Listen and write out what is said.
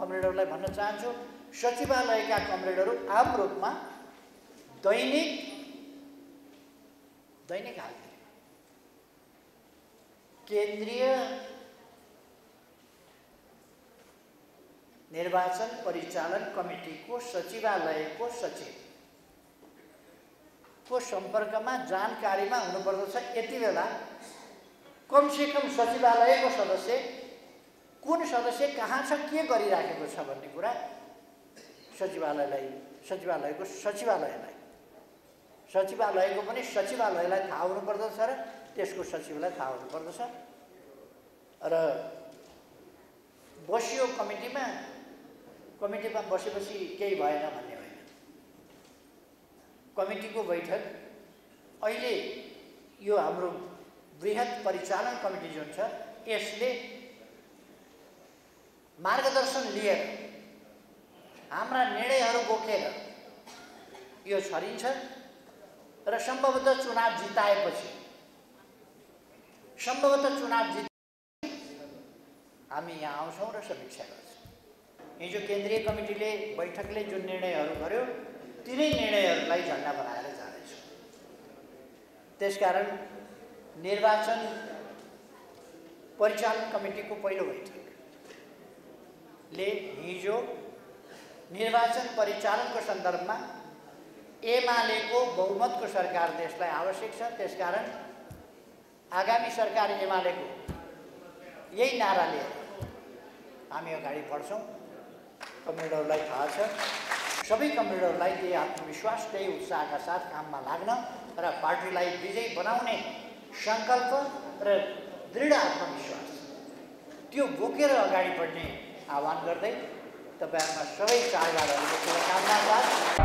कमरेडहरूलाई भन्न चाहन्छु सचिवालयका कमरेडहरू आम रूपमा दैनिक हाजिरी केन्द्रीय निर्वाचन परिचालन कमिटीको सचिवालयको सचिवको सम्पर्कमा जानकारीमा हुनुपर्दछ। यति बेला कमसेकम सचिवालयको सदस्य कुन सदस्य कहाँ छ के गरिराखेको छ भन्ने कुरा सचिवालयको पनि सचिवालयलाई थाहा हुनुपर्दछ र त्यसको सचिवलाई थाहा हुनुपर्दछ र बस्यो कमिटीमा बसेपछि केही भएन भन्ने होइन। कमिटीको बैठक अहिले यो हाम्रो बृहत् परिचालन कमिटी जुन छ यसले मार्गदर्शन लिएर हाम्रा निर्णयहरू बोकेर यो छरिन्छ र सम्भवतः चुनाव जिताएपछि हामी यहाँ आउँछौं र समीक्षा गर्छौं। हिजो केन्द्रीय कमिटीले बैठकले जुन निर्णयहरू गर्यो तिनै निर्णयहरूलाई झण्डा बनाएर जाँदैछ। त्यसकारण निर्वाचन परिचालन कमिटीको पहिलो बैठकले हिजो निर्वाचन परिचालनको सन्दर्भमा एमालेको बहुमतको सरकार देशलाई आवश्यक छ। त्यसकारण आगामी सरकार एमालेको यही नारा लिएर हामी अगाडि बढ्छौं। कमरेडहरूलाई थाहा छ सबै कमरेडहरूलाई त्यही आत्मविश्वास त्यही उत्साहका साथ काममा लाग्न र पार्टीलाई विजयी बनाउने संकल्प र दृढ आत्मविश्वास त्यो बोकेर अगाडि बढ्ने आह्वान गर्दै तपाईहरुमा सबै चाडबाडहरूको शुभकामना साथ